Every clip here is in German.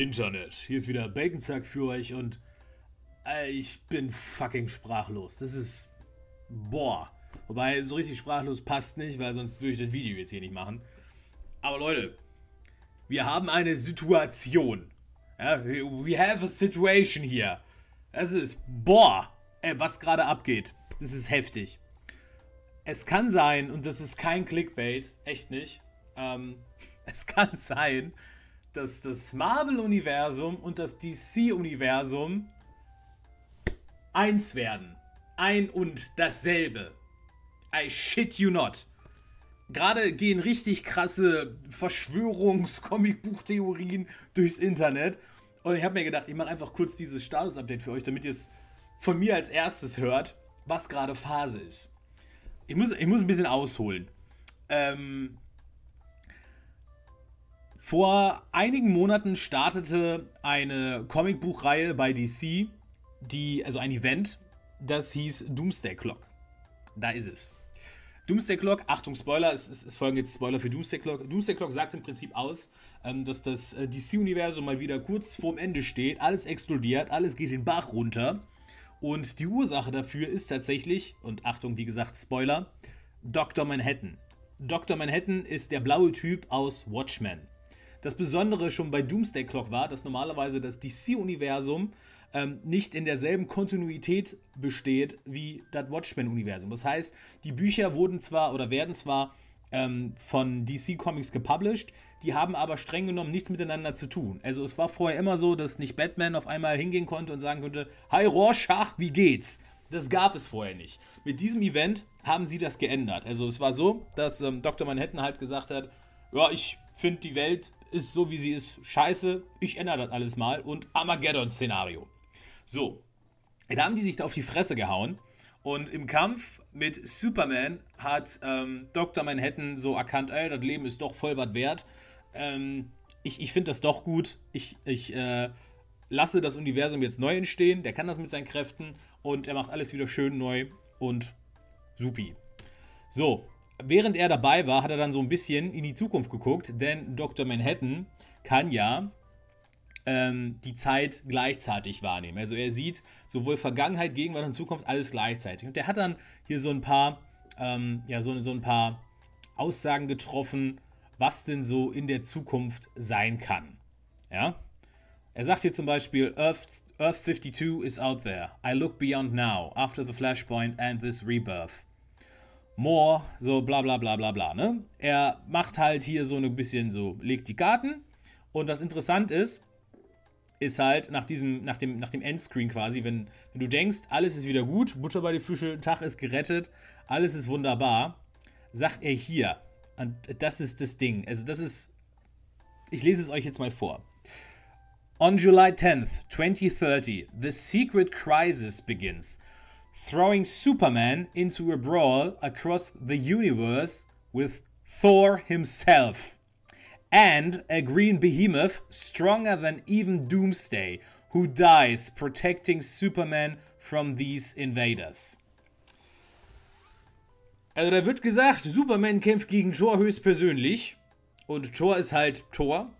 Internet. Hier ist wieder BaconZack für euch und ich bin fucking sprachlos. Das ist... boah. Wobei, so richtig sprachlos passt nicht, weil sonst würde ich das Video jetzt hier nicht machen. Aber Leute, wir haben eine Situation. Ja, we have a situation here. Das ist... boah. Ey, was gerade abgeht. Das ist heftig. Es kann sein, und das ist kein Clickbait, echt nicht, es kann sein, dass das Marvel-Universum und das DC-Universum eins werden. Ein und dasselbe. I shit you not. Gerade gehen richtig krasse Verschwörungs-Comicbuch-Theorien durchs Internet. Und ich habe mir gedacht, ich mache einfach kurz dieses Status-Update für euch, damit ihr es von mir als erstes hört, was gerade Phase ist. Ich muss ein bisschen ausholen. Vor einigen Monaten startete eine Comicbuchreihe bei DC, also ein Event, das hieß Doomsday Clock. Da ist es. Doomsday Clock, Achtung Spoiler, es folgen jetzt Spoiler für Doomsday Clock. Doomsday Clock sagt im Prinzip aus, dass das DC-Universum mal wieder kurz vorm Ende steht, alles explodiert, alles geht den Bach runter. Und die Ursache dafür ist tatsächlich, und Achtung, wie gesagt, Spoiler, Dr. Manhattan. Dr. Manhattan ist der blaue Typ aus Watchmen. Das Besondere schon bei Doomsday Clock war, dass normalerweise das DC-Universum nicht in derselben Kontinuität besteht wie das Watchmen-Universum. Das heißt, die Bücher wurden zwar oder werden zwar von DC Comics gepublished, die haben aber streng genommen nichts miteinander zu tun. Also es war vorher immer so, dass nicht Batman auf einmal hingehen konnte und sagen konnte, hi Rorschach, wie geht's? Das gab es vorher nicht. Mit diesem Event haben sie das geändert. Also es war so, dass Dr. Manhattan halt gesagt hat, ja, ich finde die Welt ist so wie sie ist, scheiße, ich ändere das alles mal und Armageddon-Szenario. So, da haben die sich da auf die Fresse gehauen. Und im Kampf mit Superman hat Dr. Manhattan so erkannt, ey, das Leben ist doch voll was wert. Ich finde das doch gut. Ich lasse das Universum jetzt neu entstehen. Der kann das mit seinen Kräften und er macht alles wieder schön neu und supi. So, während er dabei war, hat er dann so ein bisschen in die Zukunft geguckt, denn Dr. Manhattan kann ja die Zeit gleichzeitig wahrnehmen. Also er sieht sowohl Vergangenheit, Gegenwart und Zukunft, alles gleichzeitig. Und der hat dann hier so ein paar, so ein paar Aussagen getroffen, was denn so in der Zukunft sein kann. Ja? Er sagt hier zum Beispiel, Earth 52 is out there. I look beyond now, after the Flashpoint and this rebirth. More, so bla bla bla bla bla. Ne? Er macht halt hier so ein bisschen so, legt die Karten. Und was interessant ist, ist halt nach dem Endscreen quasi, wenn du denkst, alles ist wieder gut, Butter bei die Fische, Tag ist gerettet, alles ist wunderbar, sagt er hier, und das ist das Ding, also das ist, ich lese es euch jetzt mal vor. On July 10th, 2030, the secret crisis begins, throwing Superman into a brawl across the universe with Thor himself. And a green behemoth stronger than even Doomsday, who dies protecting Superman from these invaders. Also da wird gesagt, Superman kämpft gegen Thor höchstpersönlich. Und Thor ist halt Thor.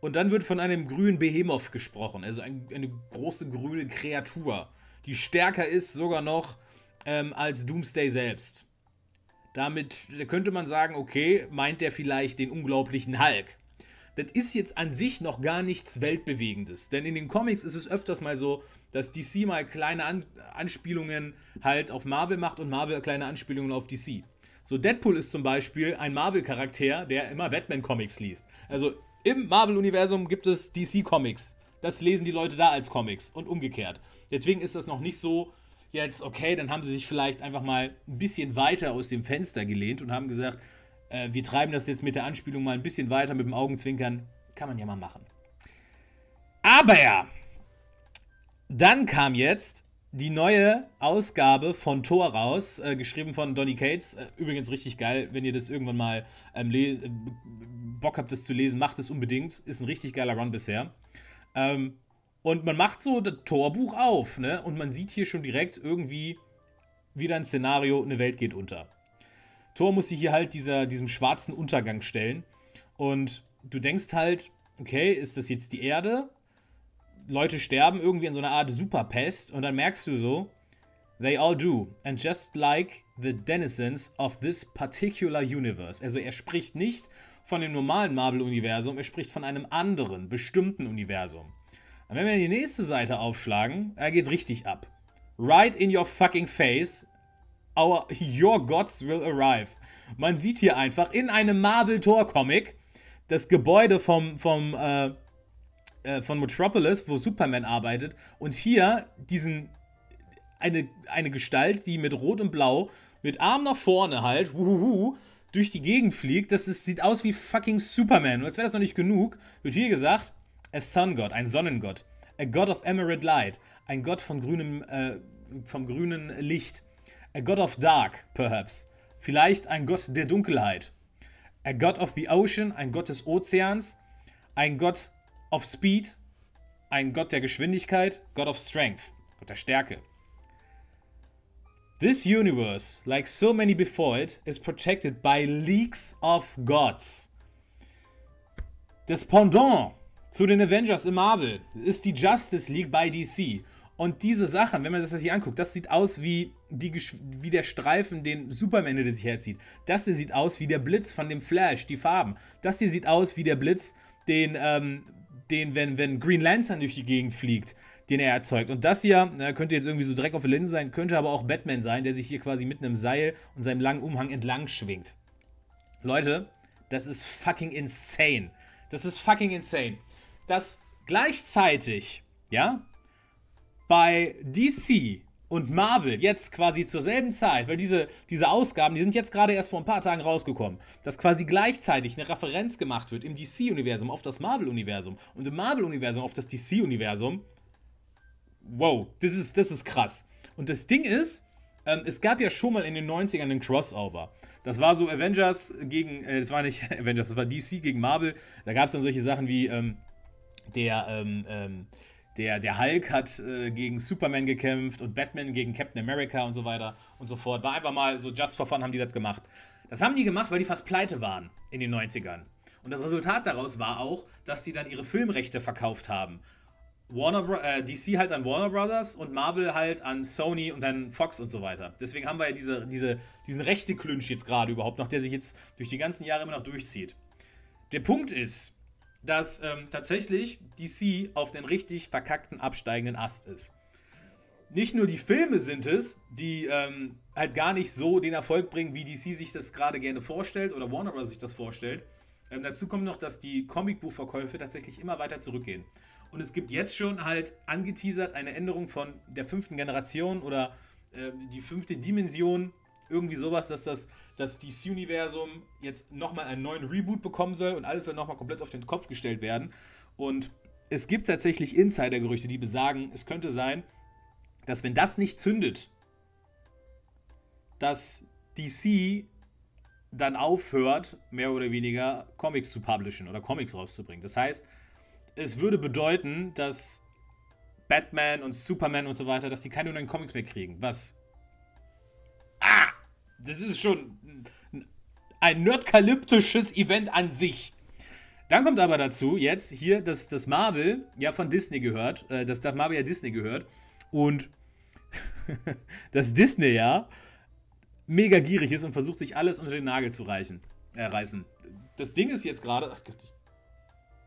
Und dann wird von einem grünen Behemoth gesprochen. Also eine große grüne Kreatur, die stärker ist sogar noch als Doomsday selbst. Damit könnte man sagen, okay, meint der vielleicht den unglaublichen Hulk. Das ist jetzt an sich noch gar nichts Weltbewegendes. Denn in den Comics ist es öfters mal so, dass DC mal kleine Anspielungen halt auf Marvel macht und Marvel kleine Anspielungen auf DC. So, Deadpool ist zum Beispiel ein Marvel-Charakter, der immer Batman-Comics liest. Also im Marvel-Universum gibt es DC-Comics. Das lesen die Leute da als Comics und umgekehrt. Deswegen ist das noch nicht so... jetzt, okay, dann haben sie sich vielleicht einfach mal ein bisschen weiter aus dem Fenster gelehnt und haben gesagt, wir treiben das jetzt mit der Anspielung mal ein bisschen weiter, mit dem Augenzwinkern. Kann man ja mal machen. Aber dann kam jetzt die neue Ausgabe von Thor raus, geschrieben von Donny Cates. Übrigens richtig geil, wenn ihr das irgendwann mal Bock habt, das zu lesen, macht es unbedingt. Ist ein richtig geiler Run bisher. Und man macht so das Thor-Buch auf, ne? Und man sieht hier schon direkt irgendwie wieder ein Szenario, eine Welt geht unter. Thor muss sich hier halt diesem schwarzen Untergang stellen. Und du denkst halt, okay, ist das jetzt die Erde? Leute sterben irgendwie in so einer Art Superpest und dann merkst du so, they all do. And just like the denizens of this particular universe. Also er spricht nicht von dem normalen Marvel-Universum, er spricht von einem anderen, bestimmten Universum. Und wenn wir die nächste Seite aufschlagen, da geht's richtig ab. Right in your fucking face, your gods will arrive. Man sieht hier einfach in einem Marvel-Thor-Comic das Gebäude von Metropolis, wo Superman arbeitet, und hier eine Gestalt, die mit Rot und Blau, mit Arm nach vorne halt, wuhuhu, durch die Gegend fliegt. Das ist, sieht aus wie fucking Superman. Und als wäre das noch nicht genug, wird hier gesagt, a sun god, ein Sonnengott, a god of emerald light, ein Gott von grünem Licht, a god of dark, perhaps, vielleicht ein Gott der Dunkelheit, a god of the ocean, ein Gott des Ozeans, ein Gott of speed, ein Gott der Geschwindigkeit, god of strength, Gott der Stärke. This universe, like so many before it, is protected by leagues of gods. Das Pendant zu den Avengers im Marvel ist die Justice League bei DC. Und diese Sachen, wenn man das hier anguckt, das sieht aus wie der Streifen, den Superman hinter sich herzieht. Das hier sieht aus wie der Blitz von dem Flash, die Farben. Das hier sieht aus wie der Blitz, wenn Green Lantern durch die Gegend fliegt, den er erzeugt. Und das hier, könnte jetzt irgendwie so Dreck auf der Linse sein, könnte aber auch Batman sein, der sich hier quasi mit einem Seil und seinem langen Umhang entlang schwingt. Leute, das ist fucking insane. Das ist fucking insane. Dass gleichzeitig, ja, bei DC und Marvel jetzt quasi zur selben Zeit, weil diese Ausgaben, die sind jetzt gerade erst vor ein paar Tagen rausgekommen, dass quasi gleichzeitig eine Referenz gemacht wird im DC-Universum auf das Marvel-Universum und im Marvel-Universum auf das DC-Universum. Wow, das ist krass. Und das Ding ist, es gab ja schon mal in den 90ern einen Crossover. Das war so Avengers gegen, das war nicht Avengers, das war DC gegen Marvel. Da gab es dann solche Sachen wie, der Hulk hat gegen Superman gekämpft und Batman gegen Captain America und so weiter und so fort. War einfach mal so just for fun, haben die das gemacht. Das haben die gemacht, weil die fast pleite waren in den 90ern. Und das Resultat daraus war auch, dass die dann ihre Filmrechte verkauft haben. DC halt an Warner Brothers und Marvel halt an Sony und dann Fox und so weiter. Deswegen haben wir ja diesen Rechte-Clinch jetzt gerade überhaupt noch, der sich jetzt durch die ganzen Jahre immer noch durchzieht. Der Punkt ist, dass tatsächlich DC auf den richtig verkackten absteigenden Ast ist. Nicht nur die Filme sind es, die halt gar nicht so den Erfolg bringen, wie DC sich das gerade gerne vorstellt oder Warner Brothers sich das vorstellt. Dazu kommt noch, dass die Comicbuchverkäufe tatsächlich immer weiter zurückgehen. Und es gibt jetzt schon halt angeteasert eine Änderung von der 5. Generation oder die 5. Dimension, irgendwie sowas, dass das DC-Universum jetzt nochmal einen neuen Reboot bekommen soll und alles soll nochmal komplett auf den Kopf gestellt werden. Und es gibt tatsächlich Insidergerüchte, die besagen, es könnte sein, dass wenn das nicht zündet, dass DC dann aufhört, mehr oder weniger Comics zu publishen oder Comics rauszubringen. Das heißt, es würde bedeuten, dass Batman und Superman und so weiter, dass die keine neuen Comics mehr kriegen. Was? Ah! Das ist schon ein nerdkalyptisches Event an sich. Dann kommt aber dazu jetzt hier, dass das Marvel ja von Disney gehört. Dass das Marvel ja Disney gehört. Und dass Disney ja mega gierig ist und versucht, sich alles unter den Nagel zu reißen. Das Ding ist jetzt gerade... Ach Gott,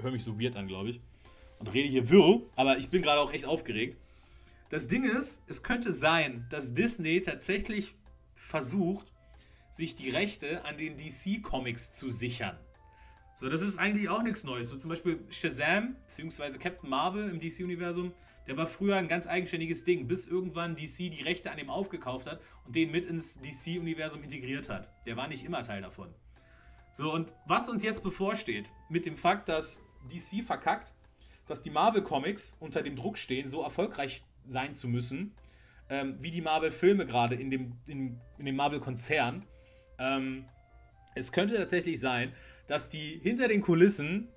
höre mich so weird an, glaube ich. Und rede hier wirr, aber ich bin gerade auch echt aufgeregt. Das Ding ist, es könnte sein, dass Disney tatsächlich versucht, sich die Rechte an den DC-Comics zu sichern. So, das ist eigentlich auch nichts Neues. So zum Beispiel Shazam, bzw. Captain Marvel im DC-Universum, der war früher ein ganz eigenständiges Ding, bis irgendwann DC die Rechte an dem aufgekauft hat und den mit ins DC-Universum integriert hat. Der war nicht immer Teil davon. So, und was uns jetzt bevorsteht, mit dem Fakt, dass DC verkackt, dass die Marvel-Comics unter dem Druck stehen, so erfolgreich sein zu müssen, wie die Marvel-Filme gerade in dem Marvel-Konzern. Es könnte tatsächlich sein, dass die hinter den Kulissen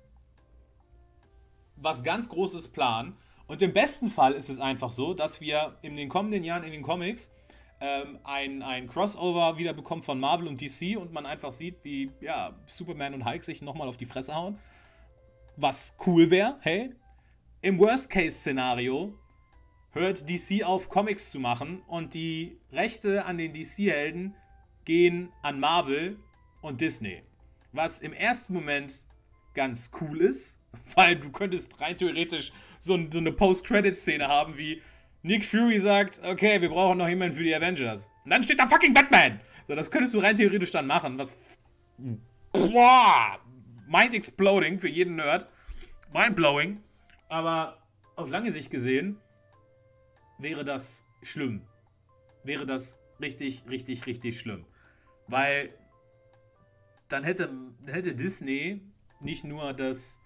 was ganz Großes planen. Und im besten Fall ist es einfach so, dass wir in den kommenden Jahren in den Comics ein Crossover wieder bekommt von Marvel und DC und man einfach sieht, wie ja, Superman und Hulk sich nochmal auf die Fresse hauen. was cool wäre, hey, im Worst-Case-Szenario hört DC auf, Comics zu machen und die Rechte an den DC-Helden gehen an Marvel und Disney. Was im ersten Moment ganz cool ist, weil du könntest rein theoretisch so eine Post-Credit-Szene haben wie Nick Fury sagt, okay, wir brauchen noch jemanden für die Avengers. Und dann steht da fucking Batman! So, das könntest du rein theoretisch dann machen, was... Boah! Mind-exploding für jeden Nerd. Mind-blowing. Aber auf lange Sicht gesehen wäre das schlimm. Wäre das richtig, richtig, richtig schlimm. Weil dann hätte Disney nicht nur das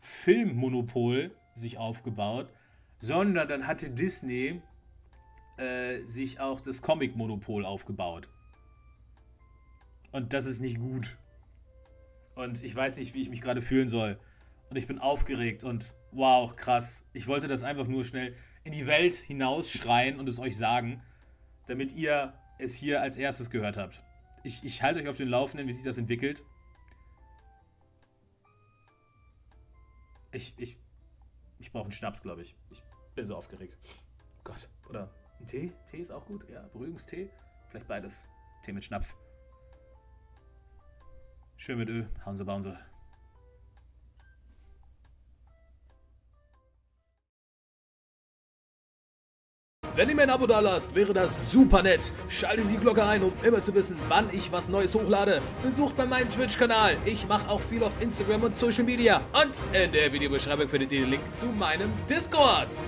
Filmmonopol sich aufgebaut, sondern dann hatte Disney sich auch das Comic-Monopol aufgebaut. Und das ist nicht gut. Und ich weiß nicht, wie ich mich gerade fühlen soll. Und ich bin aufgeregt und wow, krass. Ich wollte das einfach nur schnell in die Welt hinausschreien und es euch sagen, damit ihr es hier als erstes gehört habt. Ich halte euch auf den Laufenden, wie sich das entwickelt. Ich brauche einen Schnaps, glaube ich. Ich bin so aufgeregt. Oh Gott. Oder ein Tee? Tee ist auch gut. Ja, Beruhigungstee. Vielleicht beides. Tee mit Schnaps. Schön mit Öl. Hanse Bounce. Wenn ihr mir ein Abo da lasst, wäre das super nett. Schaltet die Glocke ein, um immer zu wissen, wann ich was Neues hochlade. Besucht mal meinen Twitch-Kanal. Ich mache auch viel auf Instagram und Social Media. Und in der Videobeschreibung findet ihr den Link zu meinem Discord.